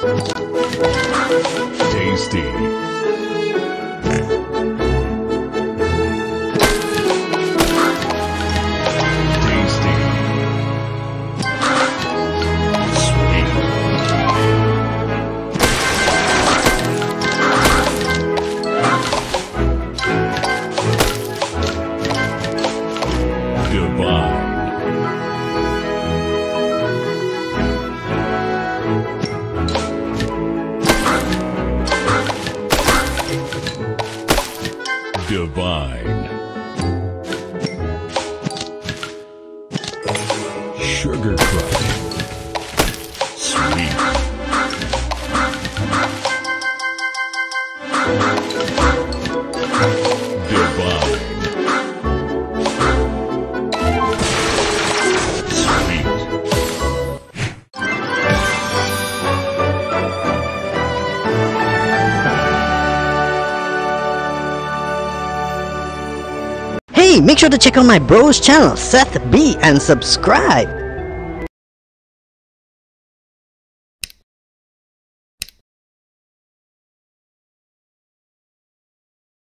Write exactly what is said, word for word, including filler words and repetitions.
Tasty. Tasty. Sweet. Divine. Divine Sugar Crush. Sweet. Divine . Make sure to check out my bro's channel Seth B and subscribe.